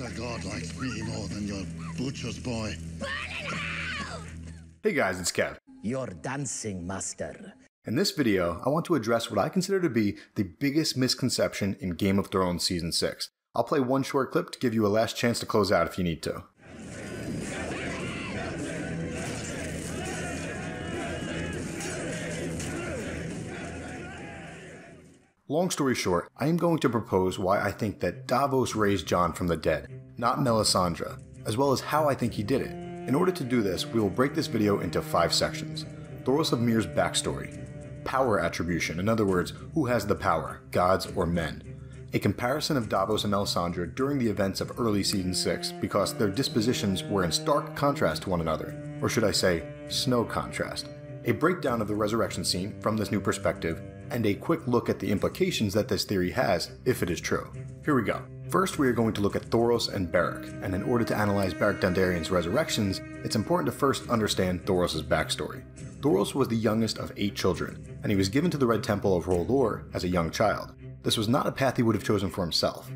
likes a god likes me more than your butcher's boy. Burn it out! Hey guys, it's Kev. Your dancing master. In this video, I want to address what I consider to be the biggest misconception in Game of Thrones Season 6. I'll play one short clip to give you a last chance to close out if you need to. Long story short, I am going to propose why I think that Davos raised Jon from the dead, not Melisandre, as well as how I think he did it. In order to do this, we will break this video into 5 sections. Thoros of Myr's backstory, power attribution, in other words, who has the power, gods or men, a comparison of Davos and Melisandre during the events of early Season 6 because their dispositions were in stark contrast to one another, or should I say, snow contrast, a breakdown of the resurrection scene from this new perspective, and a quick look at the implications that this theory has if it is true. Here we go. First, we are going to look at Thoros and Beric, and in order to analyze Beric Dondarrion's resurrections, it's important to first understand Thoros' backstory. Thoros was the youngest of 8 children, and he was given to the Red Temple of R'hllor as a young child. This was not a path he would have chosen for himself.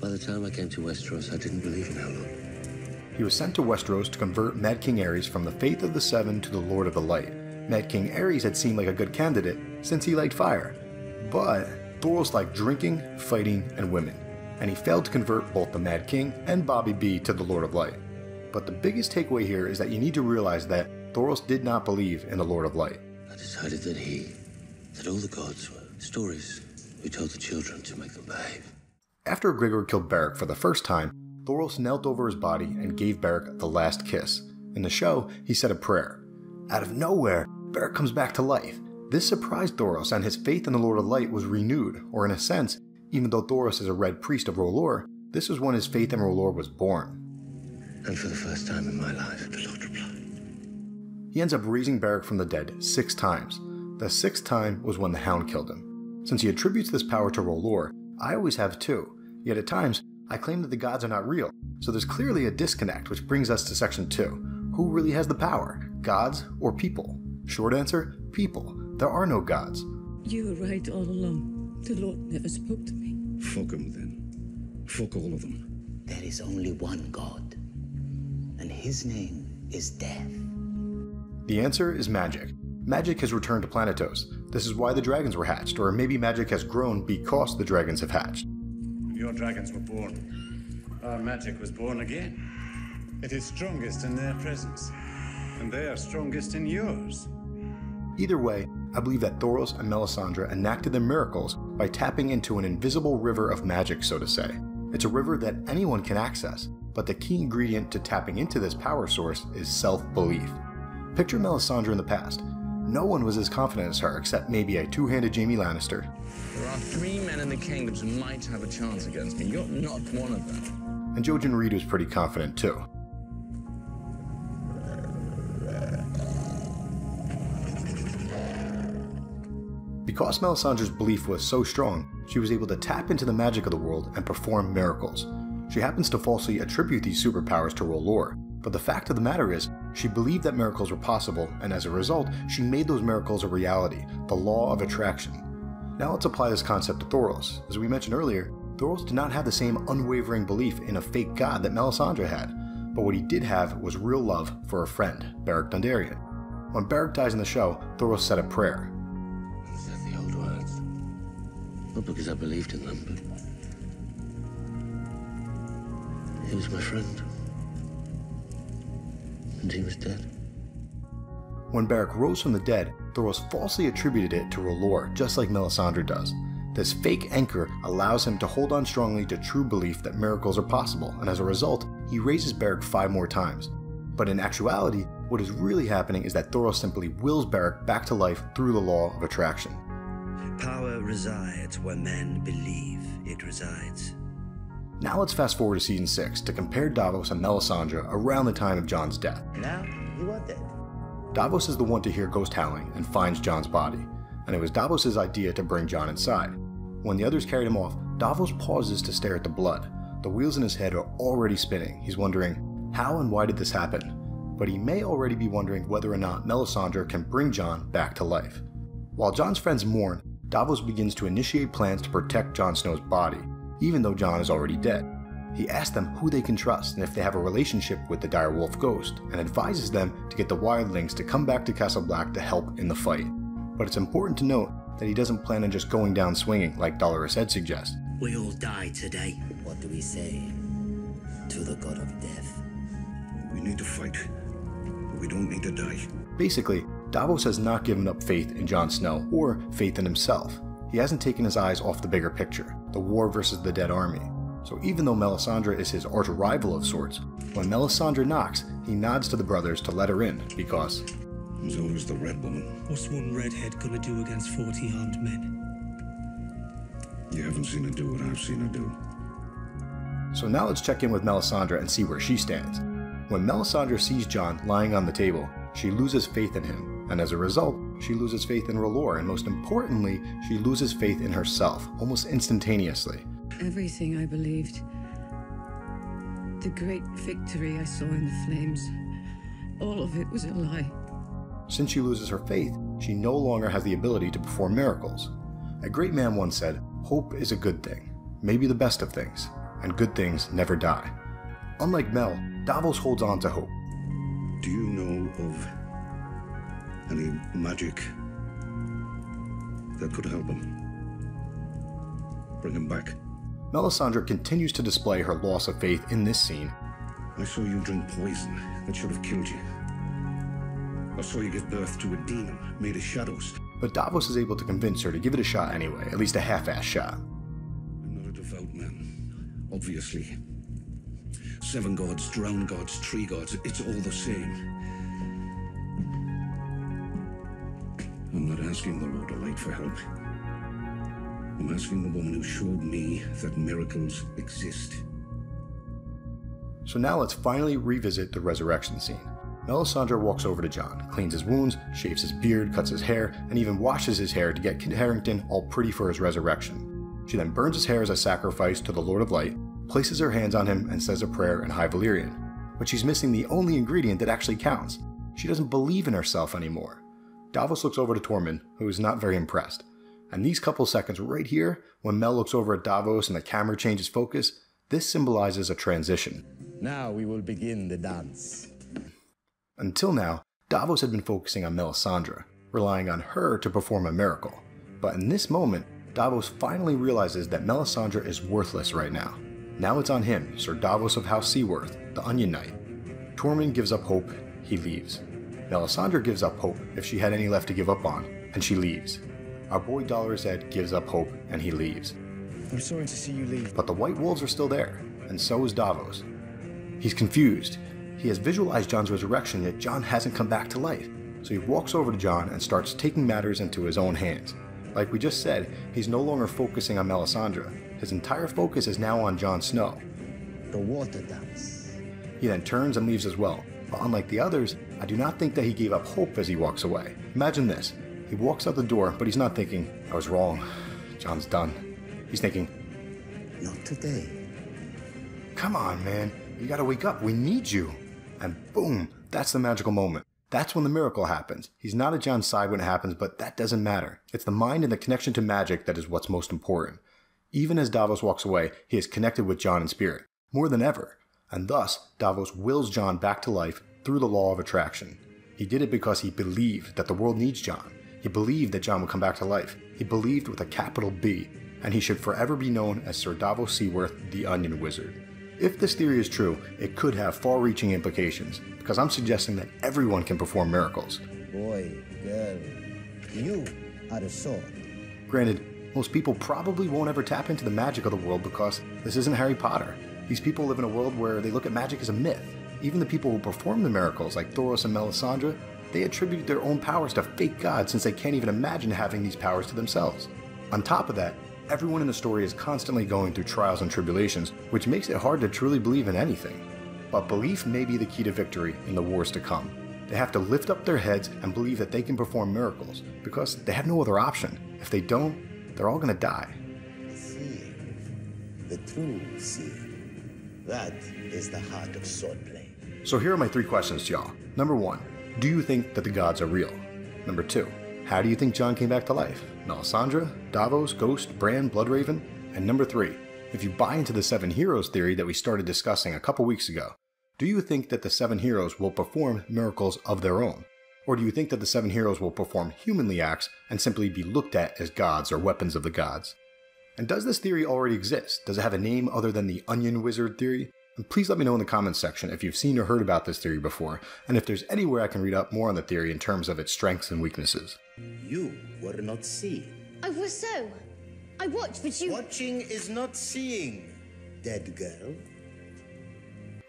By the time I came to Westeros, I didn't believe in H'llor. He was sent to Westeros to convert Mad King Aerys from the Faith of the Seven to the Lord of the Light. Mad King Aerys had seemed like a good candidate since he liked fire, but Thoros liked drinking, fighting, and women, and he failed to convert both the Mad King and Bobby B to the Lord of Light. But the biggest takeaway here is that you need to realize that Thoros did not believe in the Lord of Light. I decided that all the gods were stories we told the children to make them behave. After Gregor killed Beric for the first time, Thoros knelt over his body and gave Beric the last kiss. In the show, he said a prayer. Out of nowhere, Beric comes back to life. This surprised Thoros, and his faith in the Lord of Light was renewed, or in a sense, even though Thoros is a Red Priest of R'hllor, this was when his faith in R'hllor was born. And for the first time in my life, the Lord replied. He ends up raising Beric from the dead 6 times. The 6th time was when the Hound killed him. Since he attributes this power to R'hllor, I always have too, yet at times, I claim that the gods are not real, so there's clearly a disconnect, which brings us to section 2. Who really has the power, gods or people? Short answer, people. There are no gods. You were right all along. The Lord never spoke to me. Fuck him then. Fuck all of them. There is only one God, and his name is Death. The answer is magic. Magic has returned to Planetos. This is why the dragons were hatched, or maybe magic has grown because the dragons have hatched. Your dragons were born. Our magic was born again. It is strongest in their presence, and they are strongest in yours. Either way, I believe that Thoros and Melisandre enacted their miracles by tapping into an invisible river of magic, so to say. It's a river that anyone can access, but the key ingredient to tapping into this power source is self-belief. Picture Melisandre in the past. No one was as confident as her, except maybe a two-handed Jaime Lannister. There are 3 men in the kingdom who might have a chance against me. You're not one of them. And Jojen Reed was pretty confident too. Because Melisandre's belief was so strong, she was able to tap into the magic of the world and perform miracles. She happens to falsely attribute these superpowers to R'hllor, but the fact of the matter is, she believed that miracles were possible, and as a result, she made those miracles a reality, the law of attraction. Now let's apply this concept to Thoros. As we mentioned earlier, Thoros did not have the same unwavering belief in a fake god that Melisandre had, but what he did have was real love for a friend, Beric Dondarrion. When Beric dies in the show, Thoros said a prayer. Not because I believed in them, but he was my friend, and he was dead. When Beric rose from the dead, Thoros falsely attributed it to R'hllor, just like Melisandre does. This fake anchor allows him to hold on strongly to true belief that miracles are possible, and as a result, he raises Beric 5 more times. But in actuality, what is really happening is that Thoros simply wills Beric back to life through the law of attraction. Power resides where men believe it resides. Now let's fast forward to Season 6 to compare Davos and Melisandre around the time of Jon's death. Now you are dead. Davos is the one to hear ghost howling and finds Jon's body, and it was Davos' idea to bring Jon inside. When the others carried him off, Davos pauses to stare at the blood. The wheels in his head are already spinning. He's wondering, how and why did this happen? But he may already be wondering whether or not Melisandre can bring Jon back to life. While Jon's friends mourn, Davos begins to initiate plans to protect Jon Snow's body, even though Jon is already dead. He asks them who they can trust and if they have a relationship with the direwolf ghost, and advises them to get the wildlings to come back to Castle Black to help in the fight. But it's important to note that he doesn't plan on just going down swinging like Dolorous Ed suggests. We all die today. What do we say to the god of death? We need to fight. We don't need to die. Basically, Davos has not given up faith in Jon Snow or faith in himself. He hasn't taken his eyes off the bigger picture, the war versus the dead army. So even though Melisandre is his arch-rival of sorts, when Melisandre knocks, he nods to the brothers to let her in because there's always the red woman. What's one redhead gonna do against 40 armed men? You haven't seen her do what I've seen her do. So now let's check in with Melisandre and see where she stands. When Melisandre sees Jon lying on the table, she loses faith in him, and as a result, she loses faith in R'hllor, and most importantly, she loses faith in herself, almost instantaneously. Everything I believed, the great victory I saw in the flames, all of it was a lie. Since she loses her faith, she no longer has the ability to perform miracles. A great man once said, "Hope is a good thing, maybe the best of things, and good things never die." Unlike Mel, Davos holds on to hope. Do you know of any magic that could help him? Bring him back. Melisandre continues to display her loss of faith in this scene. I saw you drink poison that should have killed you. I saw you give birth to a demon made of shadows. But Davos is able to convince her to give it a shot anyway, at least a half-ass shot. I'm not a devout man, obviously. 7 gods, drown gods, tree gods, it's all the same. I'm not asking the Lord of Light for help. I'm asking the woman who showed me that miracles exist. So now let's finally revisit the resurrection scene. Melisandre walks over to Jon, cleans his wounds, shaves his beard, cuts his hair, and even washes his hair to get Kit Harington all pretty for his resurrection. She then burns his hair as a sacrifice to the Lord of Light, places her hands on him, and says a prayer in High Valyrian. But she's missing the only ingredient that actually counts. She doesn't believe in herself anymore. Davos looks over to Tormund, who is not very impressed. And these couple seconds right here, when Mel looks over at Davos and the camera changes focus, this symbolizes a transition. Now we will begin the dance. Until now, Davos had been focusing on Melisandre, relying on her to perform a miracle. But in this moment, Davos finally realizes that Melisandre is worthless right now. Now it's on him, Ser Davos of House Seaworth, the Onion Knight. Tormund gives up hope, he leaves. Melisandre gives up hope, if she had any left to give up on, and she leaves. Our boy Dolorous Ed gives up hope, and he leaves. I'm sorry to see you leave. But the White Wolves are still there, and so is Davos. He's confused. He has visualized Jon's resurrection, yet Jon hasn't come back to life. So he walks over to Jon and starts taking matters into his own hands. Like we just said, he's no longer focusing on Melisandre. His entire focus is now on Jon Snow. The water dance. He then turns and leaves as well, but unlike the others, I do not think that he gave up hope as he walks away. Imagine this, he walks out the door, but he's not thinking, I was wrong, Jon's done. He's thinking, not today. Come on, man, you gotta wake up, we need you. And boom, that's the magical moment. That's when the miracle happens. He's not at Jon's side when it happens, but that doesn't matter. It's the mind and the connection to magic that is what's most important. Even as Davos walks away, he is connected with Jon in spirit, more than ever, and thus Davos wills Jon back to life through the law of attraction. He did it because he believed that the world needs Jon. He believed that Jon would come back to life. He believed with a capital B, and he should forever be known as Ser Davos Seaworth, the Onion Wizard. If this theory is true, it could have far-reaching implications, because I'm suggesting that everyone can perform miracles. Boy, girl, you are the sword. Granted, most people probably won't ever tap into the magic of the world because this isn't Harry Potter. These people live in a world where they look at magic as a myth. Even the people who perform the miracles, like Thoros and Melisandre, they attribute their own powers to fake gods since they can't even imagine having these powers to themselves. On top of that, everyone in the story is constantly going through trials and tribulations, which makes it hard to truly believe in anything. But belief may be the key to victory in the wars to come. They have to lift up their heads and believe that they can perform miracles, because they have no other option. If they don't, they're all gonna die. See, the true see. That is the heart of swordplay. So here are my 3 questions to y'all. Number 1, do you think that the gods are real? Number 2, how do you think Jon came back to life? Melisandre, Davos, Ghost, Bran, Bloodraven? And number 3, If you buy into the Seven Heroes theory that we started discussing a couple weeks ago, do you think that the Seven Heroes will perform miracles of their own? Or do you think that the Seven Heroes will perform humanly acts and simply be looked at as gods or weapons of the gods? And does this theory already exist? Does it have a name other than the Onion Wizard theory? And please let me know in the comments section if you've seen or heard about this theory before, and if there's anywhere I can read up more on the theory in terms of its strengths and weaknesses. You were not seen. I was so. I watched, but you... Watching is not seeing, dead girl.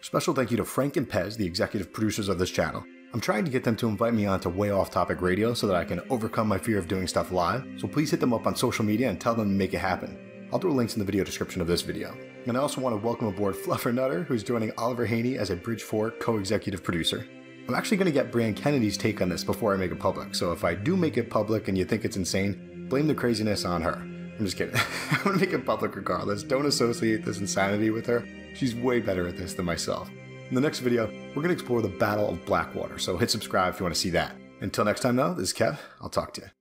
Special thank you to Frank and Pez, the executive producers of this channel. I'm trying to get them to invite me on to Way Off Topic Radio so that I can overcome my fear of doing stuff live, so please hit them up on social media and tell them to make it happen. I'll throw links in the video description of this video. And I also want to welcome aboard Fluffer Nutter, who's joining Oliver Haney as a Bridge Four co-executive producer. I'm actually going to get Bran Kennedy's take on this before I make it public, so if I do make it public and you think it's insane, blame the craziness on her. I'm just kidding. I'm gonna make it public regardless. Don't associate this insanity with her. She's way better at this than myself. In the next video, we're gonna explore the Battle of Blackwater, so hit subscribe if you want to see that. Until next time though, this is Kev. I'll talk to you.